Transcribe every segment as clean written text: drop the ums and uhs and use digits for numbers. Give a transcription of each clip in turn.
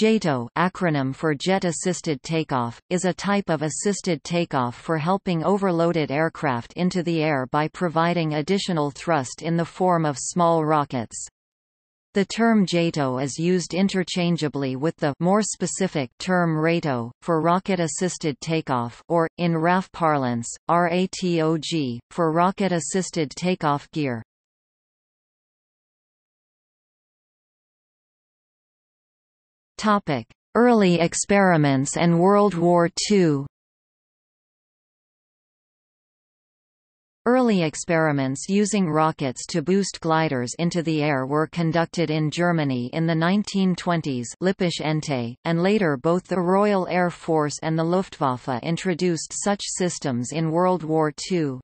JATO, acronym for Jet Assisted Takeoff, is a type of assisted takeoff for helping overloaded aircraft into the air by providing additional thrust in the form of small rockets. The term JATO is used interchangeably with the more specific term RATO, for rocket-assisted takeoff, or, in RAF parlance, RATOG, for rocket-assisted takeoff gear. Early experiments and World War II. Early experiments using rockets to boost gliders into the air were conducted in Germany in the 1920s, Lippisch ente, and later both the Royal Air Force and the Luftwaffe introduced such systems in World War II.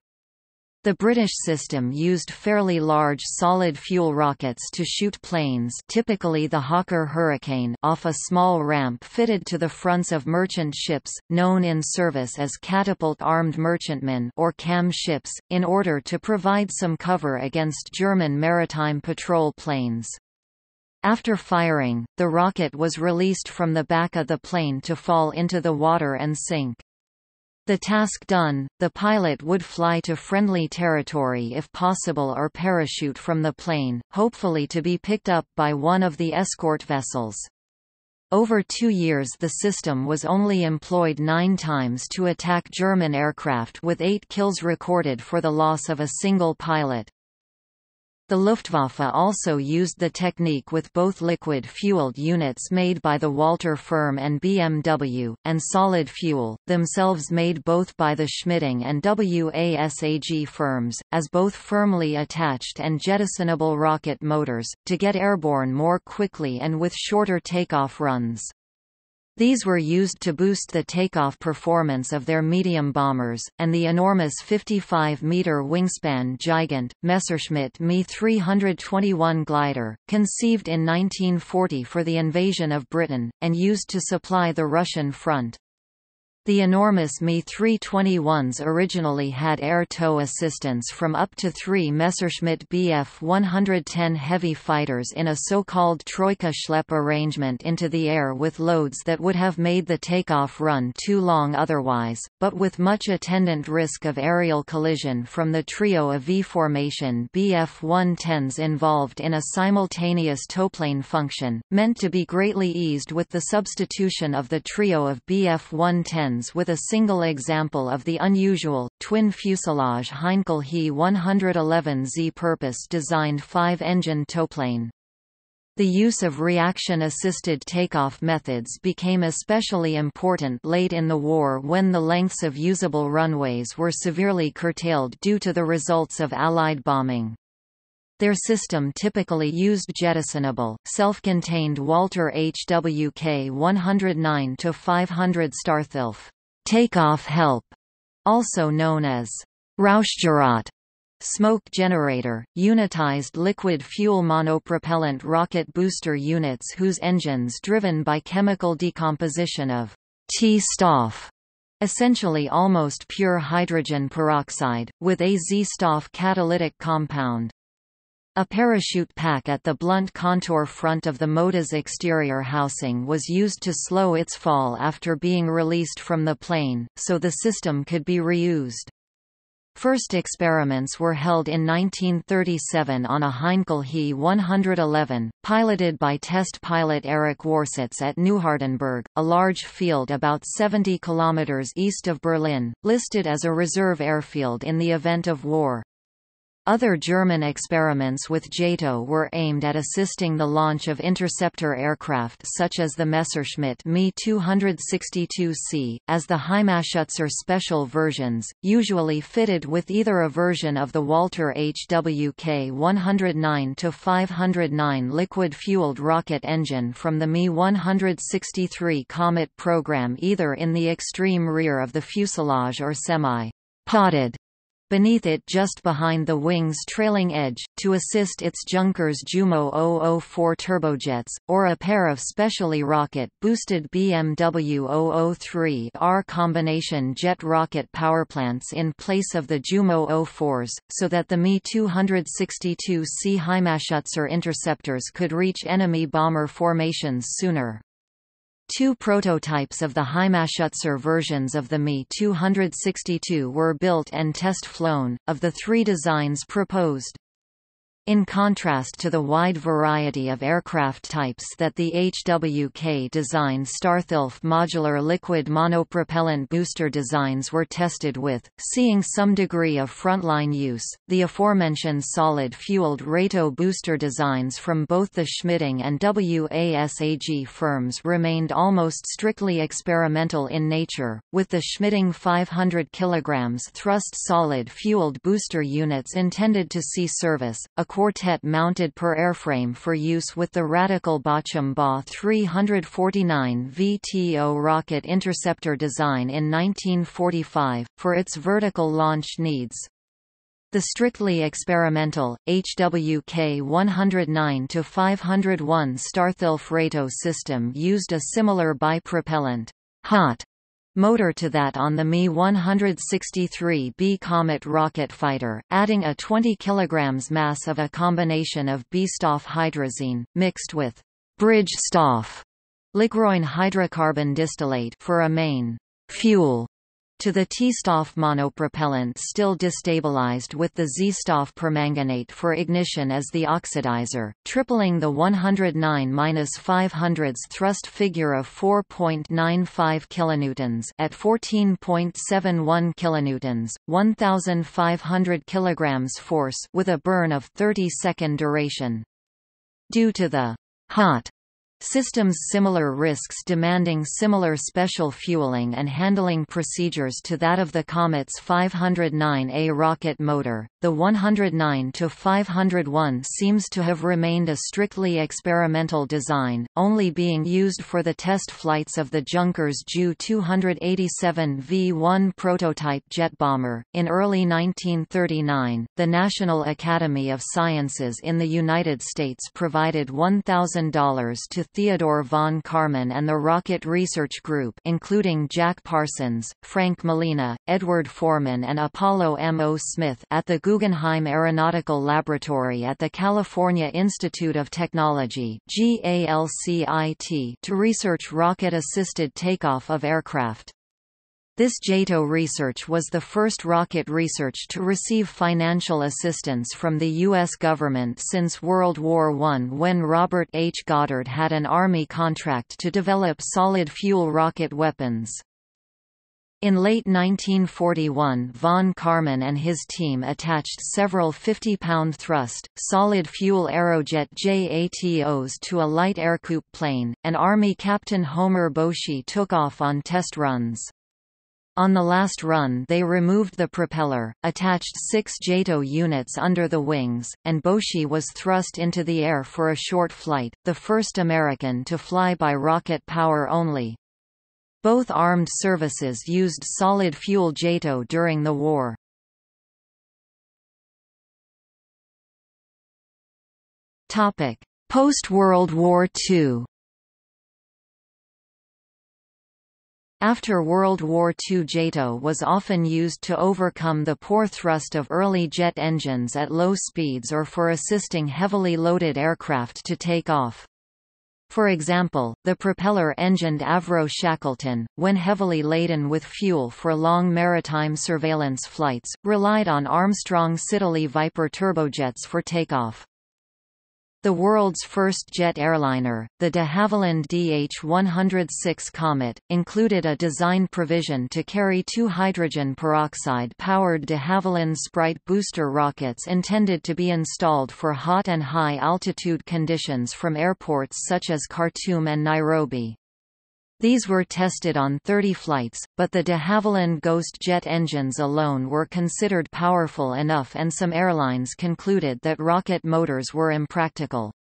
The British system used fairly large solid-fuel rockets to shoot planes, typically the Hawker Hurricane, off a small ramp fitted to the fronts of merchant ships, known in service as catapult-armed merchantmen or CAM ships, in order to provide some cover against German maritime patrol planes. After firing, the rocket was released from the back of the plane to fall into the water and sink. The task done, the pilot would fly to friendly territory if possible or parachute from the plane, hopefully to be picked up by one of the escort vessels. Over 2 years the system was only employed 9 times to attack German aircraft, with 8 kills recorded for the loss of a single pilot. The Luftwaffe also used the technique with both liquid-fueled units made by the Walter firm and BMW, and solid fuel, themselves made both by the Schmidding and WASAG firms, as both firmly attached and jettisonable rocket motors, to get airborne more quickly and with shorter takeoff runs. These were used to boost the takeoff performance of their medium bombers, and the enormous 55-meter wingspan gigant, Messerschmitt Me 321 glider, conceived in 1940 for the invasion of Britain, and used to supply the Russian front. The enormous Me 321s originally had air tow assistance from up to 3 Messerschmitt BF-110 heavy fighters in a so-called Troika-Schlepp arrangement into the air with loads that would have made the takeoff run too long otherwise, but with much attendant risk of aerial collision from the trio of V-formation BF-110s involved in a simultaneous towplane function, meant to be greatly eased with the substitution of the trio of BF-110s with a single example of the unusual, twin-fuselage Heinkel He 111Z purpose-designed 5-engine towplane. The use of reaction-assisted takeoff methods became especially important late in the war, when the lengths of usable runways were severely curtailed due to the results of Allied bombing. Their system typically used jettisonable, self-contained Walter HWK 109-500 Starthilf takeoff help, also known as Rauschgerat smoke generator, unitized liquid-fuel monopropellant rocket booster units whose engines driven by chemical decomposition of T-Stoff, essentially almost pure hydrogen peroxide, with a Z-Stoff catalytic compound. A parachute pack at the blunt contour front of the Mota's exterior housing was used to slow its fall after being released from the plane, so the system could be reused. First experiments were held in 1937 on a Heinkel He 111, piloted by test pilot Erich Warsitz at Neuhardenburg, a large field about 70 kilometers east of Berlin, listed as a reserve airfield in the event of war. Other German experiments with JATO were aimed at assisting the launch of interceptor aircraft such as the Messerschmitt Me 262C, as the Heimatschutz or special versions, usually fitted with either a version of the Walter HWK 109-509 liquid-fueled rocket engine from the Me 163 Comet program, either in the extreme rear of the fuselage or semi-potted beneath it just behind the wing's trailing edge, to assist its Junkers Jumo 004 turbojets, or a pair of specially rocket-boosted BMW 003R combination jet rocket powerplants in place of the Jumo 04s, so that the Me 262C Heimatschutzer interceptors could reach enemy bomber formations sooner. Two prototypes of the Heimatschutzer versions of the Me 262 were built and test-flown, of the three designs proposed. In contrast to the wide variety of aircraft types that the HWK design Starthilf modular liquid monopropellant booster designs were tested with, seeing some degree of frontline use, the aforementioned solid-fueled RATO booster designs from both the Schmidding and WASAG firms remained almost strictly experimental in nature, with the Schmidding 500 kg thrust solid-fueled booster units intended to see service, a quartet mounted per airframe for use with the radical Bochum Ba 349 VTO rocket interceptor design in 1945, for its vertical launch needs. The strictly experimental, HWK 109-501 Starthilf RATO system used a similar bipropellant, hot, motor to that on the Me 163B Comet rocket fighter, adding a 20 kg mass of a combination of B-Stoff hydrazine, mixed with bridge-Stoff ligroin hydrocarbon distillate for a main fuel to the T-Stoff monopropellant still destabilized with the Z-Stoff permanganate for ignition as the oxidizer, tripling the 109-500's thrust figure of 4.95 kN at 14.71 kN, 1,500 kg force with a burn of 30-second duration. Due to the hot systems' similar risks demanding similar special fueling and handling procedures to that of the Comet's 509A rocket motor, the 109-501 seems to have remained a strictly experimental design, only being used for the test flights of the Junkers Ju 287 V1 prototype jet bomber. In early 1939, the National Academy of Sciences in the United States provided $1,000 to Theodore von Karman and the Rocket Research Group, including Jack Parsons, Frank Molina, Edward Foreman and Apollo M. O. Smith, at the Guggenheim Aeronautical Laboratory at the California Institute of Technology (GALCIT) to research rocket-assisted takeoff of aircraft. This JATO research was the first rocket research to receive financial assistance from the U.S. government since World War I, when Robert H. Goddard had an Army contract to develop solid-fuel rocket weapons. In late 1941, von Karman and his team attached several 50-pound thrust, solid-fuel Aerojet JATOs to a light aircoupe plane, and Army Captain Homer Boschy took off on test runs. On the last run they removed the propeller, attached 6 JATO units under the wings, and Boschy was thrust into the air for a short flight, the first American to fly by rocket power only. Both armed services used solid-fuel JATO during the war. Post-World War II. After World War II, JATO was often used to overcome the poor thrust of early jet engines at low speeds or for assisting heavily loaded aircraft to take off. For example, the propeller-engined Avro Shackleton, when heavily laden with fuel for long maritime surveillance flights, relied on Armstrong Siddeley Viper turbojets for takeoff. The world's first jet airliner, the de Havilland DH-106 Comet, included a design provision to carry 2 hydrogen peroxide-powered de Havilland Sprite booster rockets intended to be installed for hot and high-altitude conditions from airports such as Khartoum and Nairobi. These were tested on 30 flights, but the de Havilland Ghost jet engines alone were considered powerful enough, and some airlines concluded that rocket motors were impractical.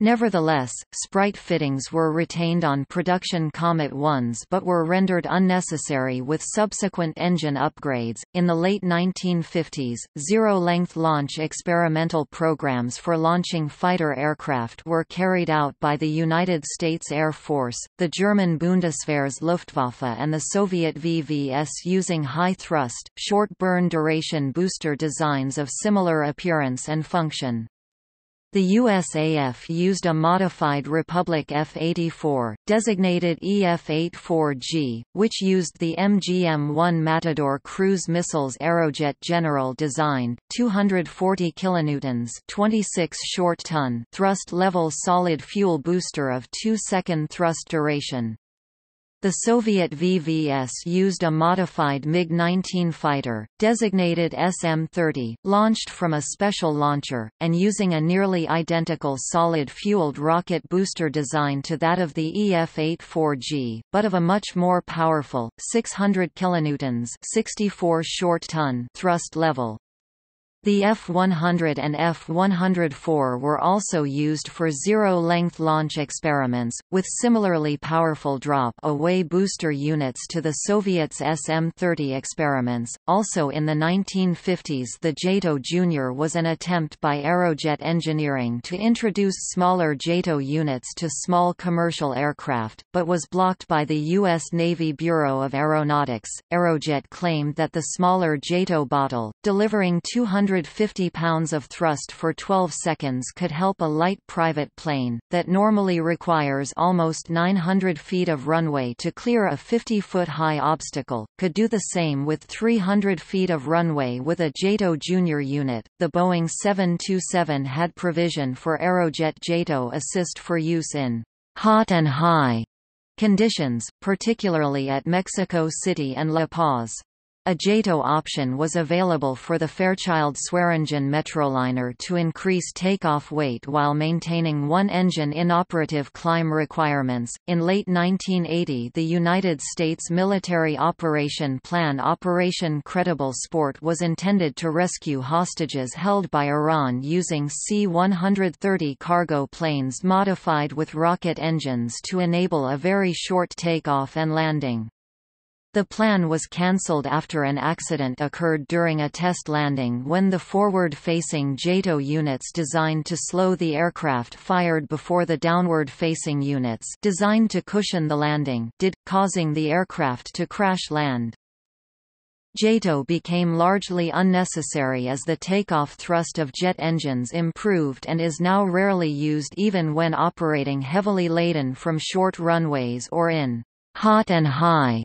Nevertheless, Sprite fittings were retained on production Comet 1s but were rendered unnecessary with subsequent engine upgrades. In the late 1950s, zero-length launch experimental programs for launching fighter aircraft were carried out by the United States Air Force, the German Bundeswehr's Luftwaffe and the Soviet VVS using high-thrust, short-burn duration booster designs of similar appearance and function. The USAF used a modified Republic F-84, designated EF-84G, which used the MGM-1 Matador cruise missile's Aerojet General Design, 240 kilonewtons (26 short ton) thrust-level solid fuel booster of 2-second thrust duration. The Soviet VVS used a modified MiG-19 fighter, designated SM-30, launched from a special launcher, and using a nearly identical solid-fueled rocket booster design to that of the EF-84G, but of a much more powerful, 600 kilonewtons (64 short ton) thrust level. The F-100 and F-104 were also used for zero-length launch experiments, with similarly powerful drop-away booster units to the Soviets' SM-30 experiments. Also in the 1950s, the JATO Junior was an attempt by Aerojet Engineering to introduce smaller JATO units to small commercial aircraft, but was blocked by the U.S. Navy Bureau of Aeronautics. Aerojet claimed that the smaller JATO bottle, delivering 250 pounds of thrust for 12 seconds, could help a light private plane, that normally requires almost 900 feet of runway to clear a 50-foot-high obstacle, could do the same with 300 feet of runway with a JATO Junior unit. The Boeing 727 had provision for Aerojet JATO assist for use in hot and high conditions, particularly at Mexico City and La Paz. A JATO option was available for the Fairchild-Swearingen Metroliner to increase takeoff weight while maintaining one engine inoperative climb requirements. In late 1980, the United States military operation plan Operation Credible Sport was intended to rescue hostages held by Iran using C-130 cargo planes modified with rocket engines to enable a very short takeoff and landing. The plan was cancelled after an accident occurred during a test landing when the forward-facing JATO units designed to slow the aircraft fired before the downward-facing units designed to cushion the landing did, causing the aircraft to crash land. JATO became largely unnecessary as the takeoff thrust of jet engines improved and is now rarely used even when operating heavily laden from short runways or in hot and high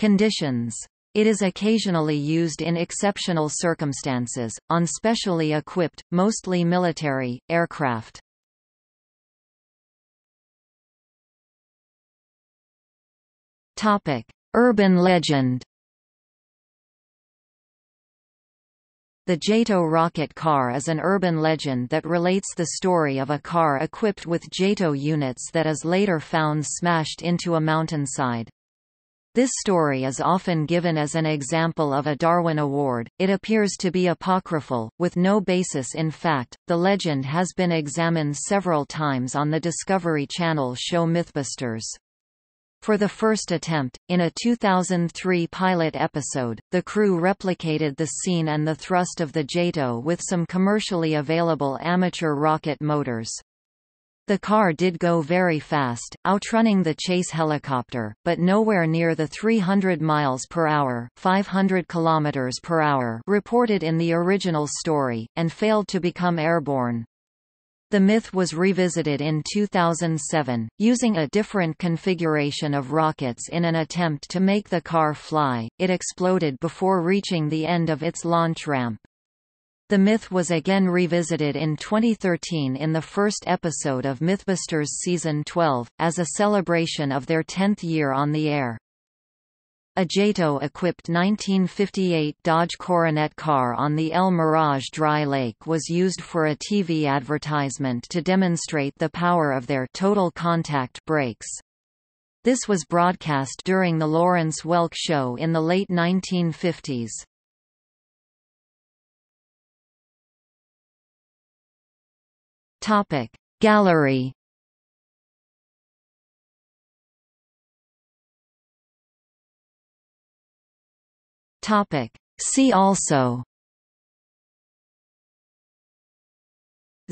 conditions. It is occasionally used in exceptional circumstances, on specially equipped, mostly military, aircraft. Urban legend. The JATO rocket car is an urban legend that relates the story of a car equipped with JATO units that is later found smashed into a mountainside. This story is often given as an example of a Darwin Award. It appears to be apocryphal, with no basis in fact. The legend has been examined several times on the Discovery Channel show Mythbusters. For the first attempt, in a 2003 pilot episode, the crew replicated the scene and the thrust of the JATO with some commercially available amateur rocket motors. The car did go very fast, outrunning the chase helicopter, but nowhere near the 300 miles per hour, 500 kilometers per hour reported in the original story, and failed to become airborne. The myth was revisited in 2007, using a different configuration of rockets in an attempt to make the car fly. It exploded before reaching the end of its launch ramp. The myth was again revisited in 2013 in the first episode of Mythbusters Season 12, as a celebration of their 10th year on the air. A JATO-equipped 1958 Dodge Coronet car on the El Mirage Dry Lake was used for a TV advertisement to demonstrate the power of their total contact brakes. This was broadcast during the Lawrence Welk Show in the late 1950s. Topic Gallery. Topic See also: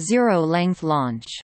Zero-length launch.